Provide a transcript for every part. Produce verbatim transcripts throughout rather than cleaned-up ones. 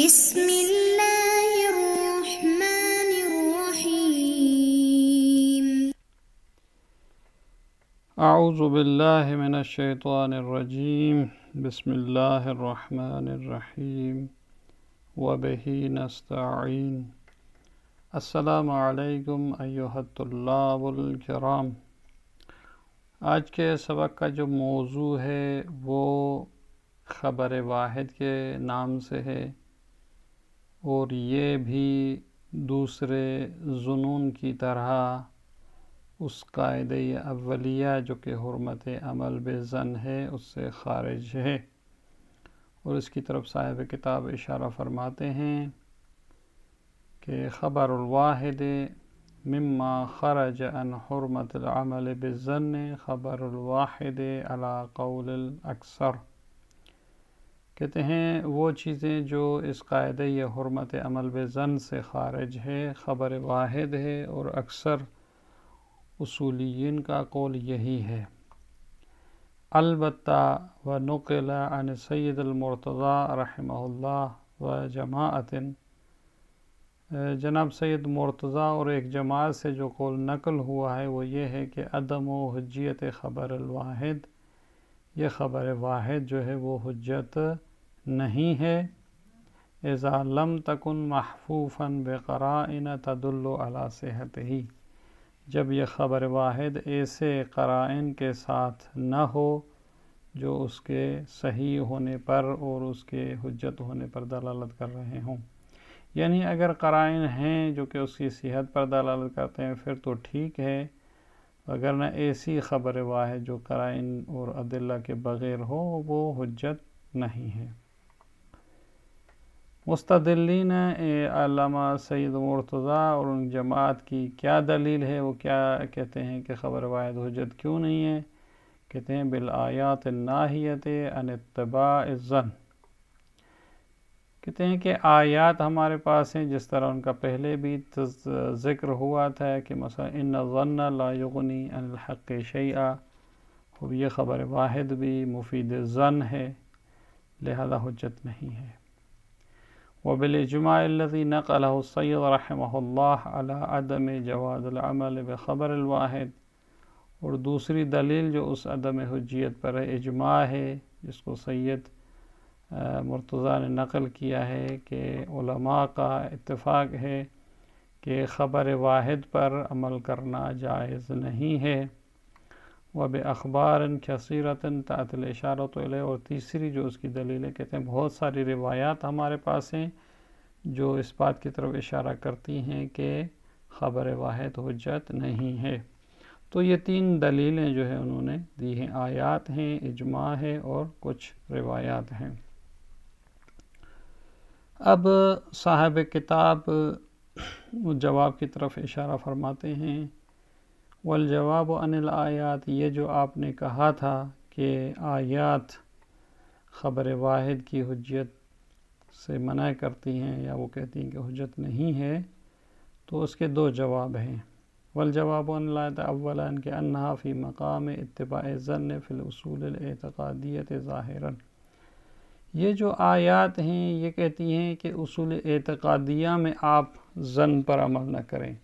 بسم الله الرحمن الرحيم. أعوذ بالله من الشيطان الرجيم. بسم الله الرحمن الرحيم وبه نستعين. السلام عليكم أيها الطلاب الكرام. آج کے سبق کا جو موضوع ہے وہ خبر واحد کے نام سے ہے، اور یہ بھی دوسرے ظنون کی طرح اس قاعدہ اولیہ جو کہ حرمت عمل بظن ہے اس سے خارج ہے، اور اس کی طرف صاحب کتاب اشارہ فرماتے ہیں کہ خبر الواحد مما خرج عن حرمت العمل بظن خبر الواحد على قول الاکثر. کہتے ہیں وہ چیزیں جو اس قاعدہ حرمت عمل بظن سے خارج ہے خبر واحد ہے، اور اکثر اصولیین کا قول یہی ہے. البتہ ونقل عن سید المرتضی رحمہ اللہ و جماعت، جناب سید مرتضی اور ایک جماعت سے جو قول نقل ہوا ہے وہ یہ ہے کہ عدم و حجیت خبر الواحد، یہ خبر واحد جو ہے وہ حجت نہیں ہے. اذا لم تكن محفوفا بقرائن تدل على صحته، جب یہ خبر واحد ایسے قرائن کے ساتھ نہ ہو جو اس کے صحیح ہونے پر اور اس کے حجت ہونے پر دلالت کر رہے ہوں. یعنی اگر قرائن ہیں جو کہ اس کی صحت پر دلالت کرتے ہیں پھر تو ٹھیک ہے، وگرنہ ایسی خبر واحد جو قرائن اور ادلہ کے بغیر ہو وہ حجت نہیں ہے. مستدلین علامہ سید مرتضی اور ان جماعت کی کیا دلیل ہے، وہ کیا کہتے ہیں کہ خبر واحد حجت کیوں نہیں ہے؟ کہتے ہیں بالآیات الناہیت عن اتباع الظن. کہتے ہیں کہ آیات ہمارے پاس ہیں جس طرح ان کا پہلے بھی ذکر ہوا تھا کہ مثلا ان الظن لا یغنی عن الحق شیئا، یہ خبر واحد بھی مفید ظن ہے لہذا حجت نہیں ہے. وبالاجماع الذي نقله السید رحمہ اللہ على عدم جواز العمل بخبر الواحد، اور دوسری دلیل جو اس عدم حجیت پر اجماع ہے جس کو سید مرتضی نے نقل کیا ہے کہ علماء کا اتفاق ہے کہ خبر واحد پر عمل کرنا جائز نہیں ہے. وَبِأَخْبَارٍ كَثِيرَةٍ تَعْتِ الْإِشَارَةُ إِلَيْهِ، اور تیسری جو اس کی دلیل ہے کہتے ہیں بہت ساری روایات ہمارے پاس ہیں جو اس بات کی طرف اشارہ کرتی ہیں کہ خبر واحد حجت نہیں ہے. تو یہ تین دلیلیں جو ہیں انہوں نے دی ہیں، آیات ہیں، اجماع ہے اور کچھ روایات ہیں. اب صاحب کتاب جواب کی طرف اشارہ فرماتے ہیں. والجواب عن الآیات، یہ جو آپ نے کہا تھا کہ آیات خبر واحد کی حجت سے منع کرتی ہیں یا وہ کہتی ہیں کہ حجت نہیں ہے، تو اس کے دو جواب ہیں. والجواب عن الآیات اولا کہ انہا فی مقام اتباع ظن فی الاصول الاعتقادیت ظاہراً، یہ جو آیات ہیں یہ کہتی ہیں کہ اصول اعتقادیہ میں آپ ظن پر عمل نہ کریں،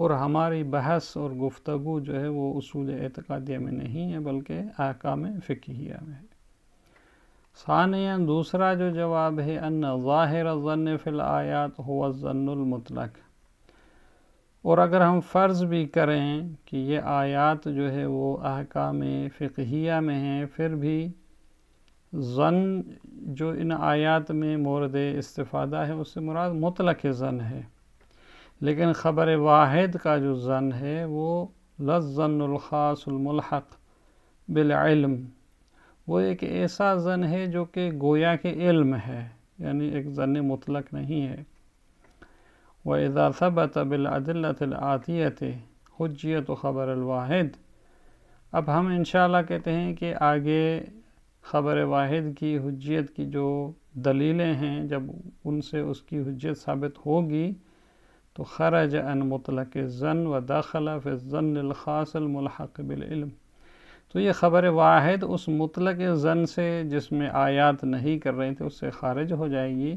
اور ہماری بحث اور گفتگو جو ہے وہ اصول اعتقادیہ میں نہیں ہے بلکہ احکام فقہیہ میں ہے. ثانیاً دوسرا جو جواب ہے ان ظاہر الظن فی الآیات هو الظن المطلق، اور اگر ہم فرض بھی کریں کہ یہ آیات جو ہے وہ احکام فقہیہ میں ہیں پھر بھی ظن جو ان آیات میں مورد استفادہ ہے اس سے مراد مطلق ظن ہے، لیکن خبر واحد کا جو ظن ہے وہ للظن الخاص الملحق بالعلم، وہ ایک ایسا ظن ہے جو کہ گویا کے علم ہے، یعنی ایک ظن مطلق نہیں ہے. وَإِذَا ثَبَتَ بِالْعَدِلَّةِ الْآتِيَةِ حُجِّيَةُ خَبَرِ الْوَاحِدِ، اب ہم انشاءاللہ کہتے ہیں کہ آگے خبر واحد کی حجیت کی جو دلیلیں ہیں جب ان سے اس کی حجیت ثابت ہوگی تو خرج عن مطلق الظن ودخل فی الظن الخاص الملحق بالعلم، تو یہ خبر واحد اس مطلق ظن سے جس میں آیات نہیں کر رہے تھے اس سے خارج ہو جائے گی،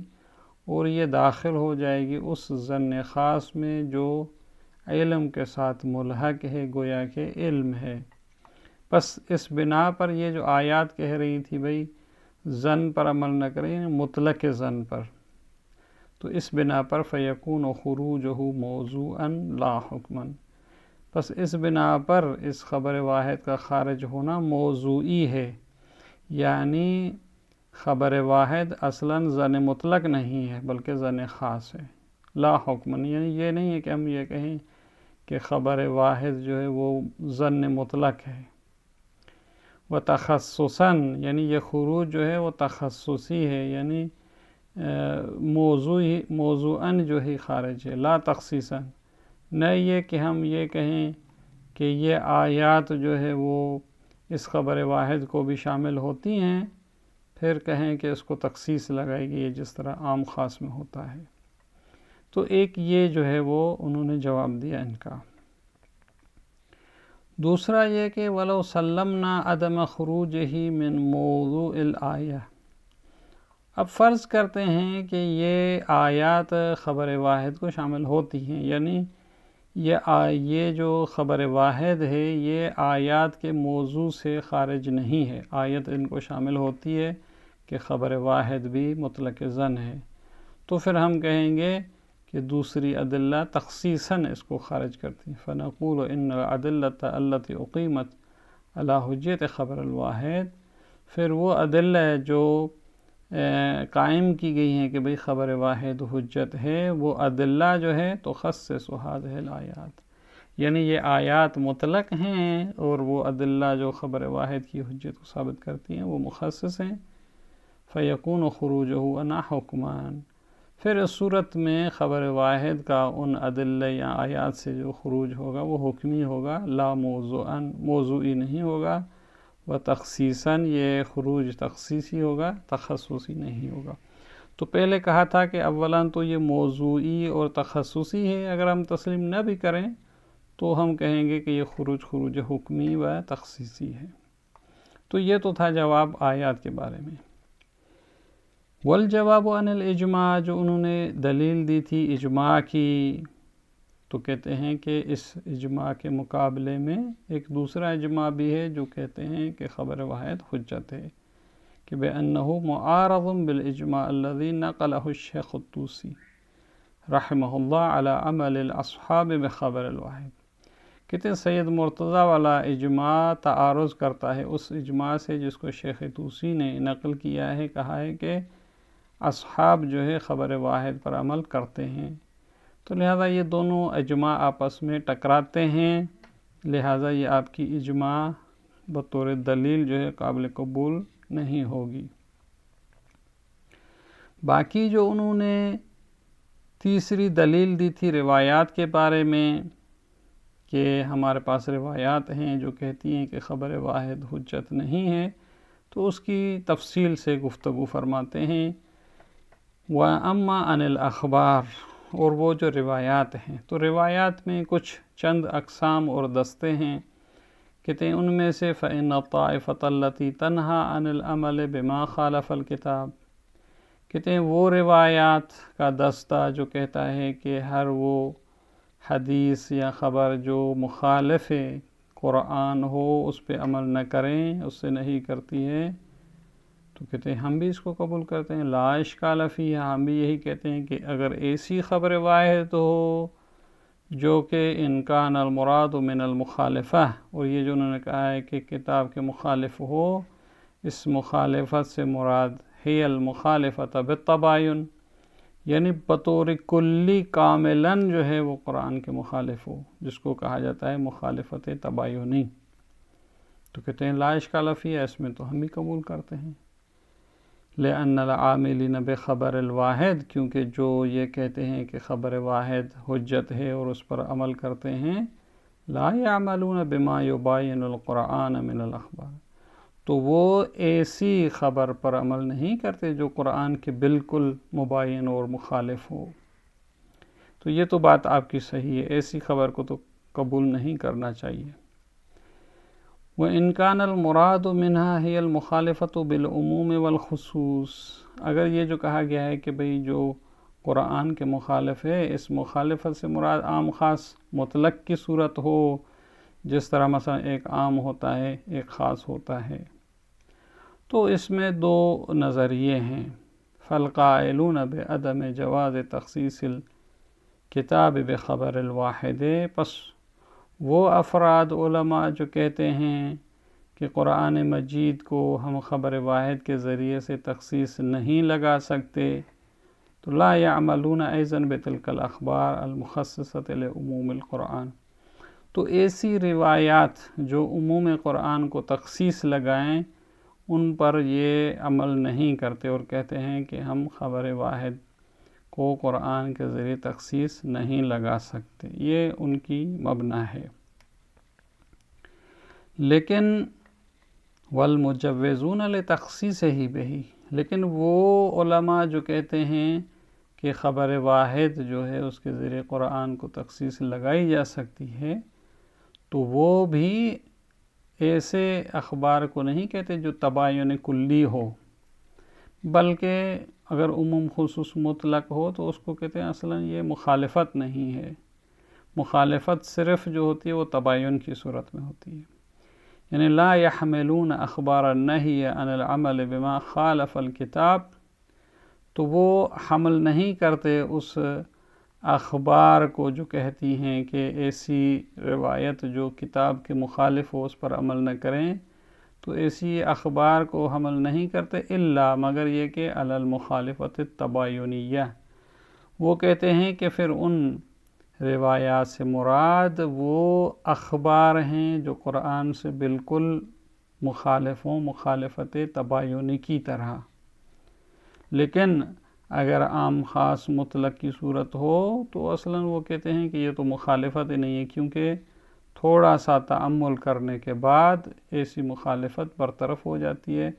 और ये दाखिल हो जाएगी उस ज़न ख़ास में जो इल्म के साथ मुल्हक है, गोया के इल्म है। बस इस बिना पर ये जो आयत कह रही थी भाई ज़न पर अमल न करें, मुतलक़ ज़न पर, तो इस बिना पर फ़यकून ख़ुरूजहू मौज़ूअन ला हुक्मन, बस इस बिना पर इस ख़बर वाहिद का ख़ारिज होना मौज़ूई है, यानी ख़बर वाहिद असलन ज़न मुतलक़ नहीं है बल्कि ज़न ख़ास है। ला हुक्मन यानी ये नहीं है कि हम ये कहें कि ख़बर वाहिद जो है वो ज़न मुतलक़ है। व तख़स्सुसन यानी ये ख़ुरूज जो है वो तख़स्सुसी है, यानी मौजू ही मौजूअन जो है ख़ारिज है। ला तख़सीसन न ये कि हम ये कहें कि ये आयात जो है वो इस ख़बर वाहिद को भी शामिल होती हैं, फिर कहें कि इसको तख़सीस लगाएगी, ये जिस तरह आम ख़ास में होता है। तो एक ये जो है वो उन्होंने जवाब दिया इनका। दूसरा ये कि वलो सल्लमना अदम खरूज ही मिन मौज़ूइल आया, अब फ़र्ज़ करते हैं कि ये आयात ख़बर वाहिद को शामिल होती हैं, यानी ये आ, ये जो ख़बर वाहिद है ये आयात के मौजू से ख़ारिज नहीं है, आयत इनको शामिल होती है कि ख़बर वाहिद भी मुतलक़ ज़न है। तो फिर हम कहेंगे कि दूसरी अदिल्ला तख़सीसन इसको ख़ारिज करती हैं। फ़नक़ूल इन्न अदिल्लत अल्लती उक़ीमत अला हुज्जत ख़बर वाहिद, फिर वो अदिल्ला जो कायम की गई हैं कि भाई ख़बर वाहिद हुज्जत है, वो अदिल्ला जो है तो ख़स्स हाज़िहिल आयात, यानी ये आयात मुतलक़ हैं और वो अदिल्ला जो ख़बर वाहिद की हुज्जत को साबित करती हैं वो मुख़स्सिस हैं। फ़यकून ख़ुरूजहू ना हुक्मान, फिर इस सूरत में ख़बर वाहिद का उन अदिल्ले या आयात से जो खरूज होगा वो हुक्मी होगा, ला मौज़ूअन मौज़ूई नहीं होगा, व तख़सीसन ये खरूज तख़सीसी होगा, तख़स्सुसी नहीं होगा। तो पहले कहा था कि अव्वलन तो ये मौज़ूई और तख़स्सुसी है, अगर हम तस्लीम न भी करें तो हम कहेंगे कि ये खरूज खरूज हुक्मी व तख़सीसी है। तो ये तो था जवाब आयात के बारे में। वल जवाब अनिल इजमा, जो उन्होंने दलील दी थी इजमा की, तो कहते हैं कि इस इजमा के मुकाबले में एक दूसरा इजमा भी है जो कहते हैं कि ख़बर वाहिद हुज्जत है, कि बेअन्नहु मुआरज़ुन बिल इजमा अल्लज़ी नक़लहु शेख तूसी रहमहुल्लाह अला अमल अस्हाब में ख़बर वाहिद। कहते हैं सैयद मुर्तज़ा वाला इजमा तारुज़ करता है उस इजमा से जिसको शेख तूसी ने नक़ल किया है, कहा है कि असहाब जो है ख़बर वाहिद पर अमल करते हैं। तो लिहाजा ये दोनों इजमा आपस में टकराते हैं, लिहाजा ये आपकी इजमा बतौर दलील जो है काबिल कबूल नहीं होगी। बाकी जो उन्होंने तीसरी दलील दी थी रिवायात के बारे में कि हमारे पास रिवायात हैं जो कहती हैं कि ख़बर वाहिद हुज्जत नहीं है, तो उसकी तफसील से गुफ्तगू फरमाते हैं। व अम्मा अनिल अखबार, और वो जो रिवायात हैं तो रिवायात में कुछ चंद अकसाम और दस्ते हैं। कहते हैं उनमें से फ़इन ताइफ़तल्लती तन्हा अनिल अमल बिमा खालफल किताब, कहते हैं वो रिवायात का दस्ता जो कहता है कि हर वो हदीस या ख़बर जो मुखालिफ क़ुरान हो उस पर अमल न करें, उससे नहीं करती है, तो कहते हैं हम भी इसको कबूल करते हैं। लाश कालफ़ी है, हम भी यही कहते हैं कि अगर ऐसी ख़बर वाहिद हो जो कि इनका नल मुराद मिनल मुखालिफ़ा, और ये जो उन्होंने कहा है कि किताब के मुखालिफ हो, इस मुखालफत से मुराद है अल मुखालफत बित्तबायुन, यानी बतौर कुल्ली कामिलन जो है वो कुरान के मुखालिफ हो, जिसको कहा जाता है मुखालफत तबायुनी। तो कहते हैं लाश कालफ़ी है, इसमें तो हम भी कबूल करते हैं। लेअन्नल आमिलीन बेख़बर वाहिद, क्योंकि जो ये कहते हैं कि ख़बर वाहिद हुज्जत है और उस पर अमल करते हैं, ला यामलून बिमा युबायिनुल क़ुरान मिनल अख़बार, तो वो ऐसी ख़बर पर अमल नहीं करते जो कुरान के बिल्कुल मुबायन और मुखालिफ हो। तो ये तो बात आपकी सही है, ऐसी ख़बर को तो कबूल नहीं करना चाहिए। व इनकान अलमुराद मिनहा ही अलमुखालफ़त बिलअमूम वलख़ुसूस, अगर ये जो कहा गया है कि भाई जो قرآن کے مخالف ہے۔ اس مخالفت سے مراد عام خاص مطلق کی صورت ہو، جس طرح مثلا ایک عام ہوتا ہے ایک خاص ہوتا ہے۔ تو اس میں دو نظریے ہیں، فالقائلون بعدم جواز تخصیص الکتاب بخبر الواحد، پس وہ افراد علماء جو کہتے ہیں کہ قرآن مجید کو ہم خبر واحد کے ذریعے سے تخصیص نہیں لگا سکتے، تو لا يعملون ایضاً بتلک الاخبار المخصصۃ لعموم القرآن، تو ایسی روایات جو عموم قرآن کو تخصیص لگائیں ان پر یہ عمل نہیں کرتے اور کہتے ہیں کہ ہم خبر واحد کو قرآن کے ذریعے تخصیص نہیں لگا سکتے، یہ ان کی مبنا ہے۔ لیکن وَالْمُجَوِّزُونَ لِتَخْصِيصِهِ بِهِ، لیکن وہ علماء جو کہتے ہیں کہ خبر واحد جو ہے اس کے ذریعے قرآن کو تخصیص لگائی جا سکتی ہے، تو وہ بھی ایسے اخبار کو نہیں کہتے جو تباین کلی ہو، بلکہ اگر عموم خصوص مطلق ہو تو اس کو کہتے ہیں اصلاً یہ مخالفت نہیں ہے۔ مخالفت صرف جو ہوتی ہے وہ تباین کی صورت میں ہوتی ہے، یعنی لا يحملون اخبار النهي عن العمل بما خالف الكتاب، تو وہ حمل نہیں کرتے اس اخبار کو جو کہتی ہیں کہ ایسی روایت جو کتاب کے مخالف ہو اس پر عمل نہ کریں، تو ایسی اخبار کو حمل نہیں کرتے، الا مگر یہ کہ علی المخالفت التباینیہ، وہ کہتے ہیں کہ پھر ان روایات سے مراد وہ اخبار ہیں جو قرآن سے بالکل مخالف ہوں، مخالفت تباینی کی طرح۔ لیکن اگر عام خاص مطلق کی صورت ہو تو اصلاً وہ کہتے ہیں کہ یہ تو مخالفت نہیں ہے، کیونکہ تھوڑا سا تأمل کرنے کے بعد ایسی مخالفت برطرف ہو جاتی ہے،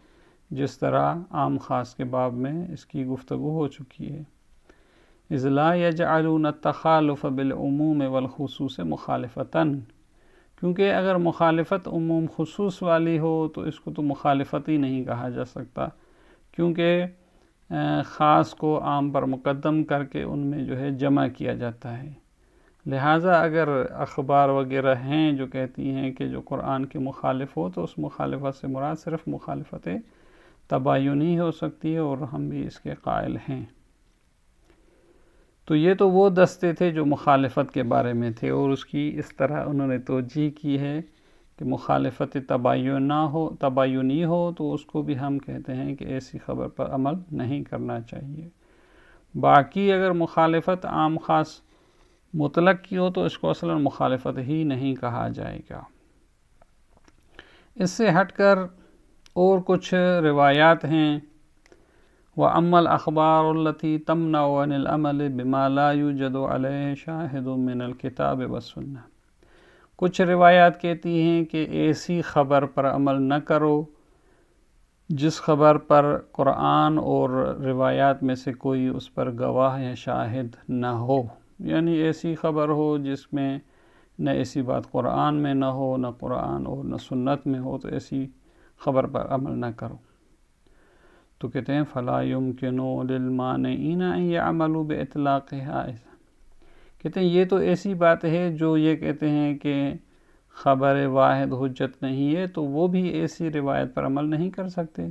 جس طرح عام خاص کے باب میں اس کی گفتگو ہو چکی ہے۔ اِذْ لَا يَجْعَلُونَ التَّخَالُفَ بِالْعُمُومِ وَالْخُصُوصِ مُخَالِفَةً، کیونکہ اگر مخالفت عموم خصوص والی ہو تو اس کو تو مخالفت ہی نہیں کہا جا سکتا، کیونکہ خاص کو عام پر مقدم کر کے ان میں جو ہے جمع کیا جاتا ہے۔ لہٰذا اگر اخبار وغیرہ ہیں جو کہتی ہیں کہ جو قرآن کے مخالف ہو تو اس مخالفت سے مراد صرف مخالفت تباینی ہو سکتی ہے، اور ہم بھی اس کے قائل ہیں۔ تو یہ تو وہ دستے تھے جو مخالفت کے بارے میں تھے، اور اس کی اس طرح انہوں نے توجیہ کی ہے کہ مخالفت تباینی ہو تو اس کو بھی ہم کہتے ہیں کہ ایسی خبر پر عمل نہیں کرنا چاہیے۔ باقی اگر مخالفت عام خاص مطلق کی ہو تو اس کو اصلاً مخالفت ہی نہیں کہا جائے گا۔ اس سے ہٹ کر اور کچھ روایات ہیں، وَأَمَّا الْأَخْبَارُ الَّتِي تَمْنَعُ عَنِ الْعَمَلِ بِمَا لَا يُوجَدُ عَلَيْهِ شَاهِدٌ مِّنَ الْكِتَابِ وَالسُّنَّةِ، کچھ روایات کہتی ہیں کہ ایسی خبر پر عمل نہ کرو جس خبر پر قرآن اور روایات میں سے کوئی اس پر گواہ یا شاہد نہ ہو، یعنی ایسی خبر ہو جس میں نہ ایسی بات قرآن میں نہ ہو، نہ قرآن اور نہ سنت میں ہو، تو ایسی خبر پر عمل نہ کرو۔ تو کہتے ہیں فَلَا يُمْكِنُوا لِلْمَانِعِينَ أَنْ يَعْمَلُوا بِإِطْلَاقِهَا، کہتے ہیں یہ تو ایسی بات ہے جو یہ کہتے ہیں کہ خبر واحد حجت نہیں ہے، تو وہ بھی ایسی روایت پر عمل نہیں کر سکتے،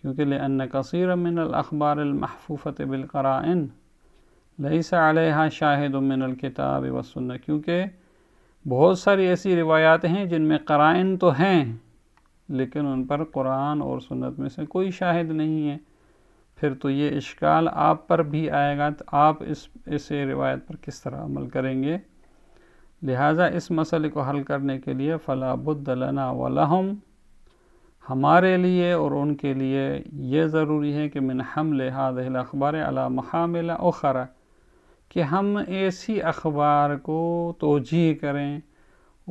کیونکہ لِأَنَّ كَثِيرًا مِنَ الْأَخْبَارِ الْمَحْفُوفَةِ بِالْقَرَائِنِ لَيْسَ عَلَيْهَا شَاهِدٌ مِّنَ الْكِتَابِ وَالسُّنَّةِ، کیونکہ بہت ساری ایسی روایات ہیں جن میں قرائن تو ہیں لیکن ان پر قرآن اور سنت میں سے کوئی شاہد نہیں ہے، پھر تو یہ اشکال آپ پر بھی آئے گا، آپ اس روایت پر کس طرح عمل کریں گے۔ لہٰذا اس مسئلے کو حل کرنے کے لیے فَلَا بُدَّ لَنَا وَلَهُمْ، ہمارے لیے اور ان کے لیے یہ ضروری ہے کہ مِنْ حَمْلِ هَذِهِ الْأَخْبَارِ عَلَى مَحَامِلَ أُخَرَى، کہ ہم ایسی اخبار کو توجیہ کریں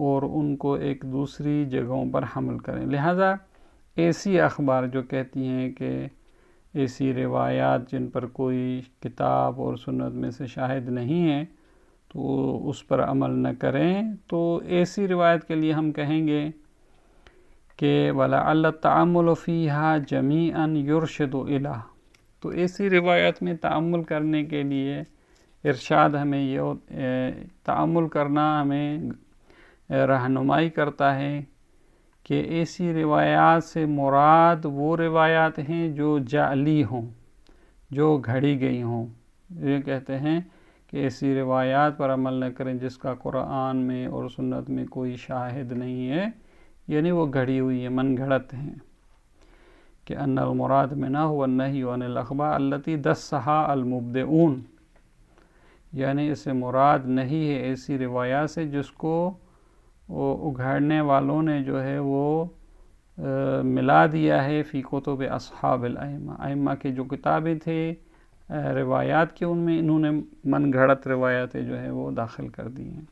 اور ان کو ایک دوسری جگہوں پر حمل کریں۔ لہذا ایسی اخبار جو کہتی ہیں کہ ایسی روایات جن پر کوئی کتاب اور سنت میں سے شاہد نہیں ہے تو اس پر عمل نہ کریں، تو ایسی روایت کے لیے ہم کہیں گے کہ وَلَعَلَّ التَّعَامُلُ فِيهَا جَمِيعًا يُرْشِدُ إِلَىٰ، तो ऐसी रिवायत में तामुल करने के लिए इरशाद हमें ये तामुल करना हमें रहनुमाई करता है कि ऐसी रिवायात से मुराद वो रिवायात हैं जो जाली हों, जो घड़ी गई हों। ये कहते हैं कि ऐसी रिवायात पर अमल न करें जिसका कुरान में और सुन्नत में कोई शाहिद नहीं है, यानी वो घड़ी हुई है, मन घड़त हैं। कि अन्नल मुराद में ना हुआ नहीं अनिल अखबा अल्लती दस्सहा अलमुब्दिऊन, यानी इससे मुराद नहीं है ऐसी रिवायात से जिसको वो उघाड़ने वालों ने जो है वो आ, मिला दिया है फ़ी कुतुब अस्हाबिल अइम्मा, अइम्मा के जो किताबें थे रिवायात के उनमें इन्होंने मन घड़त रिवायातें जो है वो दाखिल कर दी हैं।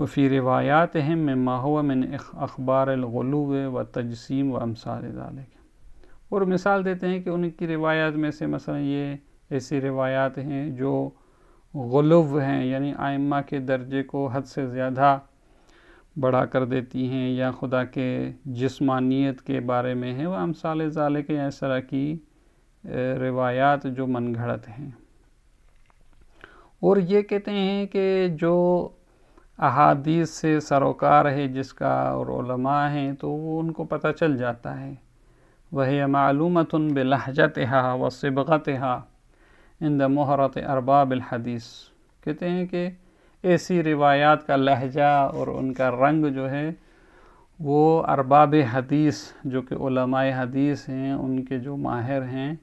वफ़ी रिवायात हम में माहुआ मिन अखबारिल गुलूव व तजसीम व अमसाल ज़ालिक, और मिसाल देते हैं कि उनकी रिवायात में से मसलन ये ऐसी रिवायात हैं जो गुलूव हैं, यानी आइम्मा के दर्जे को हद से ज़्यादा बढ़ा कर देती हैं, या खुदा के जिस्मानियत के बारे में है, वह अमसाल ज़ालिक, या इस तरह की रिवायात जो मन घड़त हैं। और ये कहते हैं कि जो अहादीस से सरोकार है जिसका और उलमा हैं तो वो उनको पता चल जाता है, वह मालूमतुन बिलहजतहा व सिबगतहा इंद मुहरत अरबाबिल हदीस, कहते हैं कि ऐसी रिवायात का लहजा और उनका रंग जो है वो अरबाब हदीस जो कि उलमाए हदीस हैं, उनके जो माहिर हैं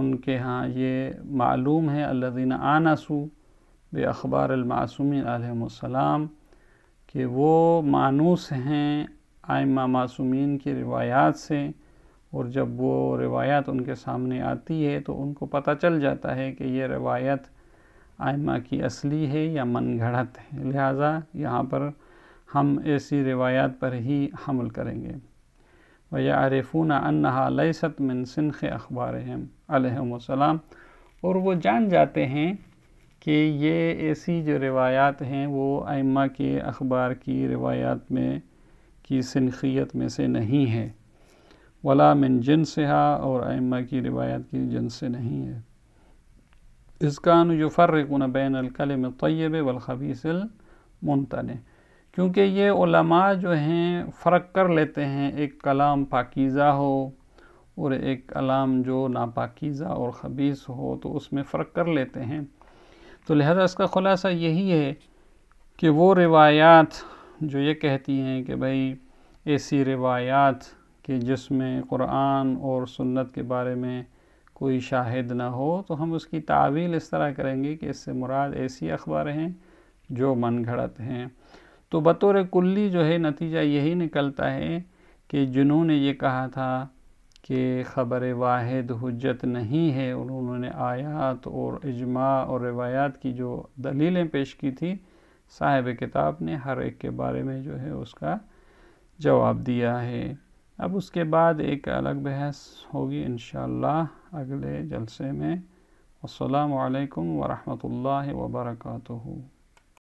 उनके यहाँ ये मालूम है अल्लज़ीना आनसू बे अखबार अलमासूमीन अलैहिमुस्सलाम, कि वो मानूस हैं आइम्मा मासूमीन की रिवायात से, और जब वो रिवायात उनके सामने आती है तो उनको पता चल जाता है कि ये रिवायत आइम्मा की असली है या मन घड़त है, लिहाजा यहाँ पर हम ऐसी रिवायात पर ही हमल करेंगे। वयारिफूना अन्नहा लैसत मिन सिनख अखबारिहिम अलैहिमुस्सलाम, और वो जान जाते हैं कि ये ऐसी जो रिवायात हैं वो आइम्मा के अखबार की रिवायात में की सिनखियत में से नहीं है, वला मिन जिनसिहा, और आइम्मा की रिवायात की जिनस से नहीं है। इसकान युफर्रिकुना बैनल कलिम तय्यब वल खबीसिल मुनतने, क्योंकि ये उलमा जो हैं फ़र्क कर लेते हैं, एक कलाम पाकीज़ा हो और एक कलाम जो नापाकीज़ा और ख़बीस हो तो उसमें फ़र्क कर लेते हैं। तो लिहाजा इसका ख़ुलासा यही है कि वो रिवायात जो ये कहती हैं कि भाई ऐसी रिवायात कि जिसमें क़ुरान और सुन्नत के बारे में कोई शाहिद ना हो, तो हम उसकी तावील इस तरह करेंगे कि इससे मुराद ऐसी अखबार हैं जो मन घड़त हैं। तो बतौर कुल्ली जो है नतीजा यही निकलता है कि जिन्होंने ये कहा था कि ख़बर वाहिद हुज्जत नहीं है, उन्होंने आयात और इजमा और रिवायात की जो दलीलें पेश की थी, साहिब किताब ने हर एक के बारे में जो है उसका जवाब दिया है। अब उसके बाद एक अलग बहस होगी इंशाअल्लाह अगले जलसे में। अस्सलामु अलैकुम वरहमतुल्लाहि वबरकातुहू।